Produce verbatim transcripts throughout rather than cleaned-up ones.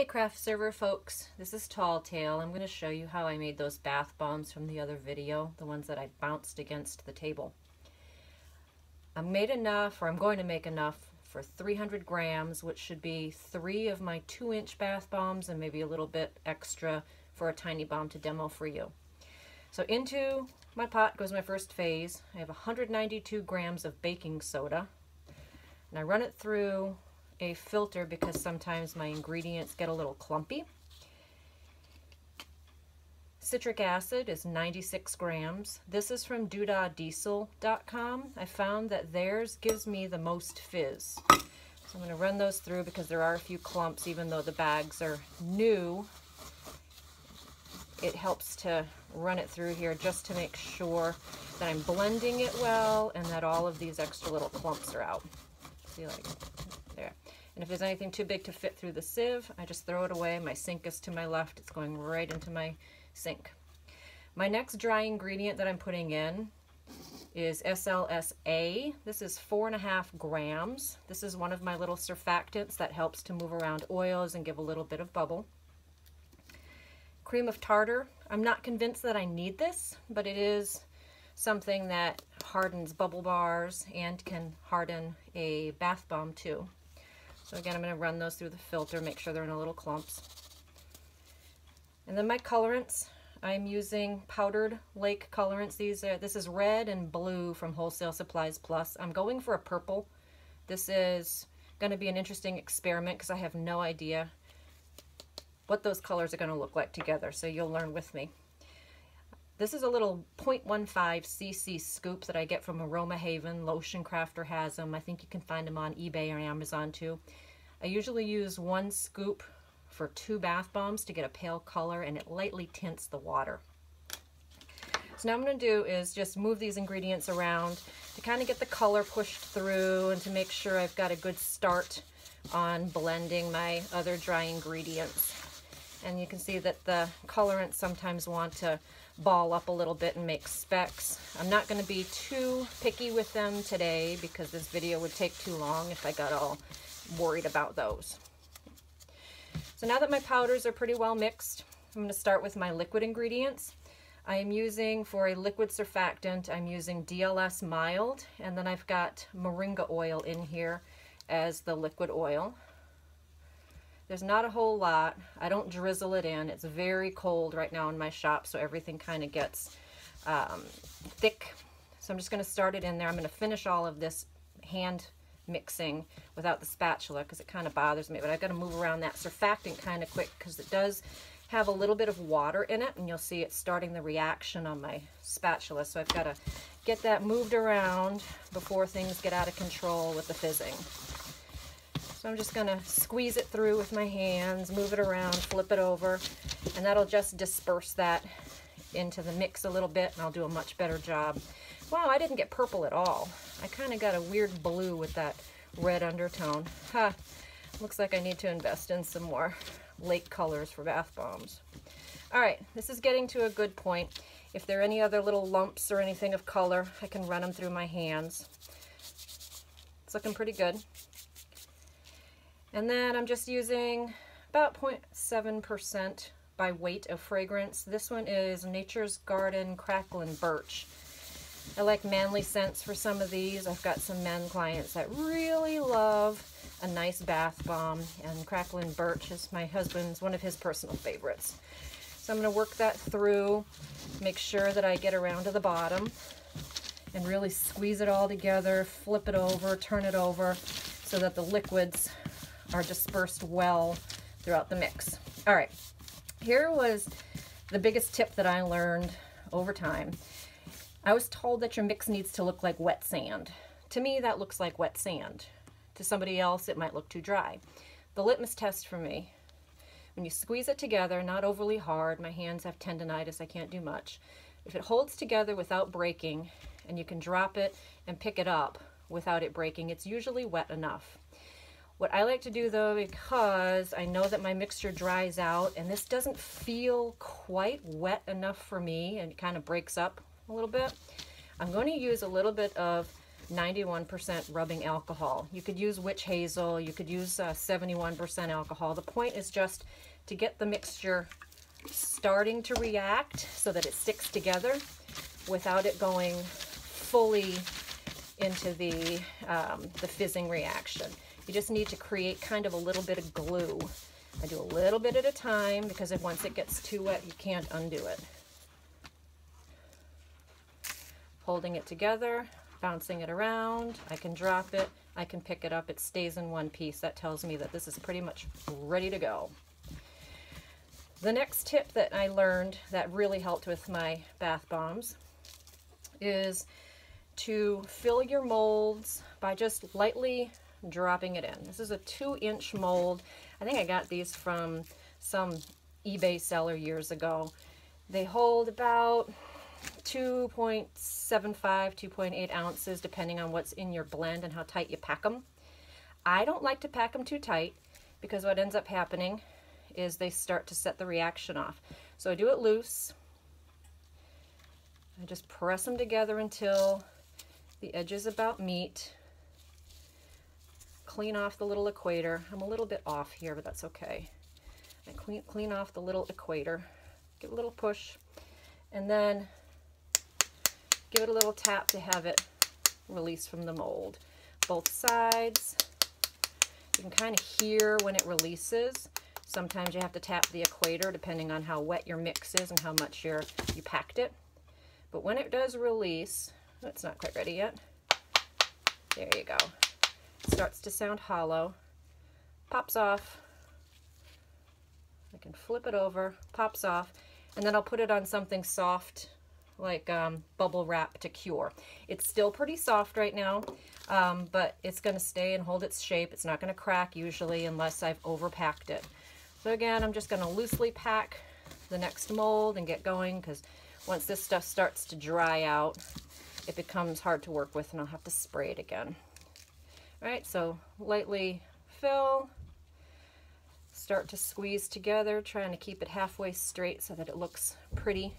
Hey craft server folks, this is Tall Tale. I'm going to show you how I made those bath bombs from the other video, the ones that I bounced against the table. I made enough, or I'm going to make enough for three hundred grams, which should be three of my two inch bath bombs and maybe a little bit extra for a tiny bomb to demo for you. So into my pot goes my first phase. I have one hundred ninety-two grams of baking soda and I run it through a filter because sometimes my ingredients get a little clumpy. Citric acid is ninety-six grams. This is from duda diesel dot com. I found that theirs gives me the most fizz. So I'm going to run those through because there are a few clumps even though the bags are new. It helps to run it through here just to make sure that I'm blending it well and that all of these extra little clumps are out. See, like there. And if there's anything too big to fit through the sieve, I just throw it away. My sink is to my left. It's going right into my sink. My next dry ingredient that I'm putting in is S L S A. This is four and a half grams. This is one of my little surfactants that helps to move around oils and give a little bit of bubble. Cream of tartar. I'm not convinced that I need this, but it is something that hardens bubble bars and can harden a bath bomb too. So again, I'm going to run those through the filter, make sure they're in a little clumps. And then my colorants, I'm using powdered lake colorants. These are, this is red and blue from Wholesale Supplies Plus. I'm going for a purple. This is going to be an interesting experiment because I have no idea what those colors are going to look like together, so you'll learn with me. This is a little zero point one five c c scoop that I get from Aroma Haven. Lotion Crafter has them. I think you can find them on eBay or Amazon too. I usually use one scoop for two bath bombs to get a pale color, and it lightly tints the water. So now I'm going to do is just move these ingredients around to kind of get the color pushed through and to make sure I've got a good start on blending my other dry ingredients. And you can see that the colorants sometimes want to ball up a little bit and make specks. I'm not going to be too picky with them today because this video would take too long if I got all worried about those. So now that my powders are pretty well mixed, I'm going to start with my liquid ingredients. I am using, for a liquid surfactant, I'm using D L S Mild, and then I've got Moringa oil in here as the liquid oil. There's not a whole lot. I don't drizzle it in. It's very cold right now in my shop, so everything kind of gets um, thick. So I'm just going to start it in there. I'm going to finish all of this hand mixing without the spatula because it kind of bothers me, but I've got to move around that surfactant kind of quick because it does have a little bit of water in it, and you'll see it's starting the reaction on my spatula. So I've got to get that moved around before things get out of control with the fizzing. So I'm just going to squeeze it through with my hands, move it around, flip it over, and that'll just disperse that into the mix a little bit, and I'll do a much better job. Wow, I didn't get purple at all. I kind of got a weird blue with that red undertone. Ha! Looks like I need to invest in some more lake colors for bath bombs. All right, this is getting to a good point. If there are any other little lumps or anything of color, I can run them through my hands. It's looking pretty good. And then I'm just using about zero point seven percent by weight of fragrance. This one is Nature's Garden Cracklin' Birch. I like manly scents for some of these. I've got some men clients that really love a nice bath bomb, and Cracklin' Birch is my husband's, one of his personal favorites. So I'm going to work that through, make sure that I get around to the bottom, and really squeeze it all together, flip it over, turn it over, so that the liquids are dispersed well throughout the mix. All right, here was the biggest tip that I learned over time. I was told that your mix needs to look like wet sand. To me, that looks like wet sand. To somebody else, it might look too dry. The litmus test for me, when you squeeze it together, not overly hard, my hands have tendinitis, I can't do much. If it holds together without breaking, and you can drop it and pick it up without it breaking, it's usually wet enough. What I like to do though, because I know that my mixture dries out and this doesn't feel quite wet enough for me and it kind of breaks up a little bit, I'm going to use a little bit of ninety-one percent rubbing alcohol. You could use witch hazel, you could use uh, seventy-one percent alcohol. The point is just to get the mixture starting to react so that it sticks together without it going fully into the, um, the fizzing reaction. You just need to create kind of a little bit of glue. I do a little bit at a time because if once it gets too wet, you can't undo it. Holding it together, bouncing it around. I can drop it, I can pick it up, it stays in one piece. That tells me that this is pretty much ready to go. The next tip that I learned that really helped with my bath bombs is to fill your molds by just lightly dropping it in. This is a two inch mold. I think I got these from some eBay seller years ago. They hold about two point seven five, two point eight ounces, depending on what's in your blend and how tight you pack them. I don't like to pack them too tight because what ends up happening is they start to set the reaction off. So I do it loose. I just press them together until the edges about meet. Clean off the little equator. I'm a little bit off here, but that's okay. I clean, clean off the little equator. Give it a little push. And then give it a little tap to have it release from the mold. Both sides. You can kind of hear when it releases. Sometimes you have to tap the equator depending on how wet your mix is and how much you're, you packed it. But when it does release, it's not quite ready yet. There you go. It starts to sound hollow. Pops off. I can flip it over. Pops off. And then I'll put it on something soft like um, bubble wrap to cure. It's still pretty soft right now, um, but it's going to stay and hold its shape. It's not going to crack usually unless I've overpacked it. So again, I'm just going to loosely pack the next mold and get going because once this stuff starts to dry out, it becomes hard to work with and I'll have to spray it again. All right, so lightly fill. Start to squeeze together, trying to keep it halfway straight so that it looks pretty.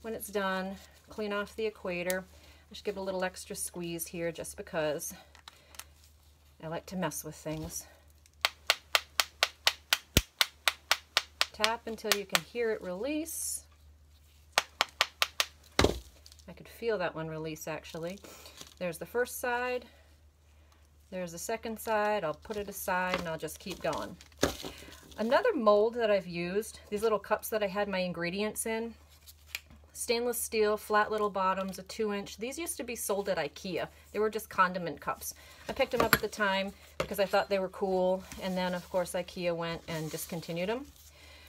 When it's done, clean off the equator. I should give it a little extra squeeze here just because I like to mess with things. Tap until you can hear it release. I could feel that one release actually. There's the first side. There's the second side. I'll put it aside and I'll just keep going. Another mold that I've used, these little cups that I had my ingredients in, stainless steel, flat little bottoms, a two inch. These used to be sold at IKEA. They were just condiment cups. I picked them up at the time because I thought they were cool. And then of course IKEA went and discontinued them.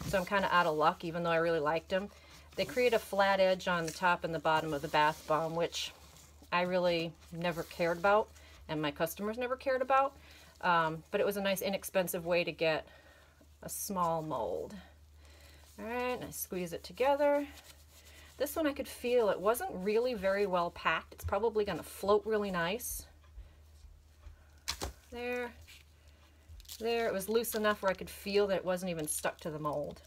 So I'm kind of out of luck, even though I really liked them. They create a flat edge on the top and the bottom of the bath bomb, which I really never cared about and my customers never cared about. Um, but it was a nice inexpensive way to get a small mold. All right, I squeeze it together. This one I could feel it wasn't really very well packed. It's probably going to float really nice. There, there. It was loose enough where I could feel that it wasn't even stuck to the mold.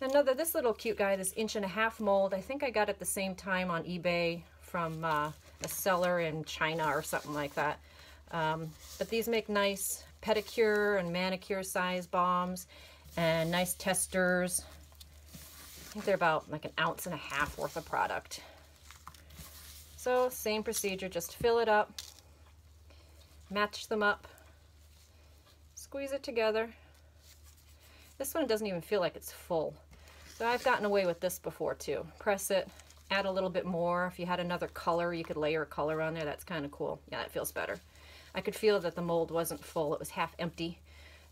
Another, this little cute guy, this inch and a half mold, I think I got at the same time on eBay from uh, a seller in China or something like that. Um, but these make nice pedicure and manicure size bombs and nice testers. I think they're about like an ounce and a half worth of product. So same procedure, just fill it up, match them up, squeeze it together. This one doesn't even feel like it's full. So I've gotten away with this before too. Press it, add a little bit more. If you had another color, you could layer a color on there. That's kind of cool. Yeah, that feels better. I could feel that the mold wasn't full. It was half empty,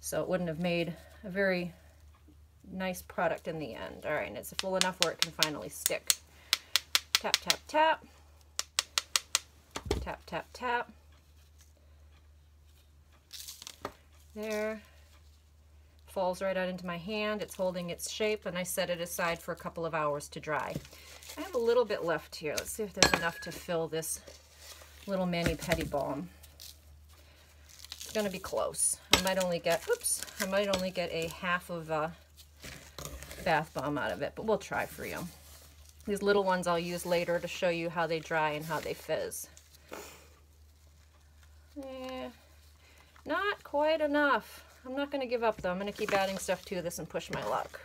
so it wouldn't have made a very nice product in the end. All right, and it's full enough where it can finally stick. Tap, tap, tap. Tap, tap, tap. There. Falls right out into my hand. It's holding its shape, and I set it aside for a couple of hours to dry. I have a little bit left here. Let's see if there's enough to fill this little mani-pedi balm. Going to be close. I might only get, oops, I might only get a half of a bath bomb out of it, but we'll try for you. These little ones I'll use later to show you how they dry and how they fizz. Eh, not quite enough. I'm not going to give up though. I'm going to keep adding stuff to this and push my luck.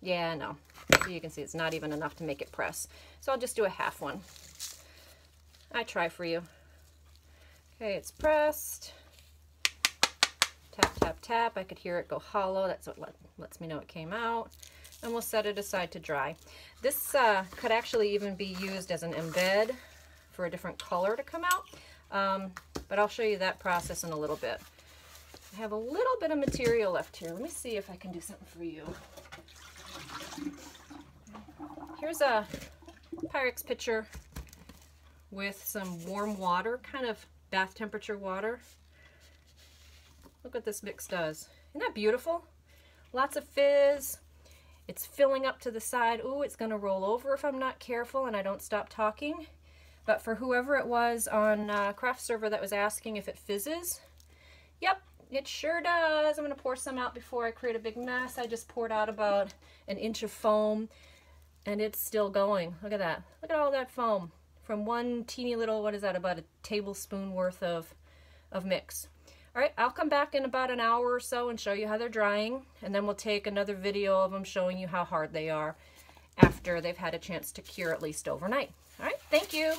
Yeah, no. So you can see it's not even enough to make it press. So I'll just do a half one. I try for you. Okay, it's pressed. Tap, tap, tap. I could hear it go hollow. That's what let, lets me know it came out. And we'll set it aside to dry. This uh, could actually even be used as an embed for a different color to come out. Um, but I'll show you that process in a little bit. I have a little bit of material left here. Let me see if I can do something for you. Here's a Pyrex pitcher with some warm water, kind of bath temperature water. Look what this mix does. Isn't that beautiful? Lots of fizz. It's filling up to the side. Ooh, it's gonna roll over if I'm not careful and I don't stop talking. But for whoever it was on uh, craft server that was asking if it fizzes, yep, it sure does. I'm gonna pour some out before I create a big mess. I just poured out about an inch of foam and it's still going. Look at that. Look at all that foam from one teeny little, what is that, about a tablespoon worth of, of mix. All right, I'll come back in about an hour or so and show you how they're drying, and then we'll take another video of them showing you how hard they are after they've had a chance to cure at least overnight. All right, thank you.